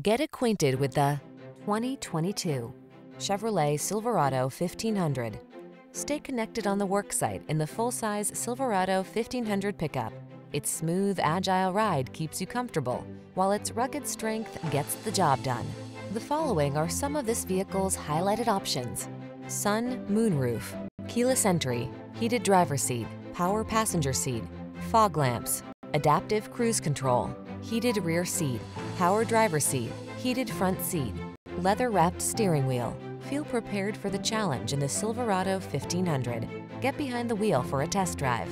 Get acquainted with the 2022 Chevrolet Silverado 1500. Stay connected on the worksite in the full-size Silverado 1500 pickup. Its smooth, agile ride keeps you comfortable, while its rugged strength gets the job done. The following are some of this vehicle's highlighted options: sun, moonroof, keyless entry, heated driver's seat, power passenger seat, fog lamps, adaptive cruise control, heated rear seat, power driver's seat, heated front seat, leather-wrapped steering wheel. Feel prepared for the challenge in the Silverado 1500. Get behind the wheel for a test drive.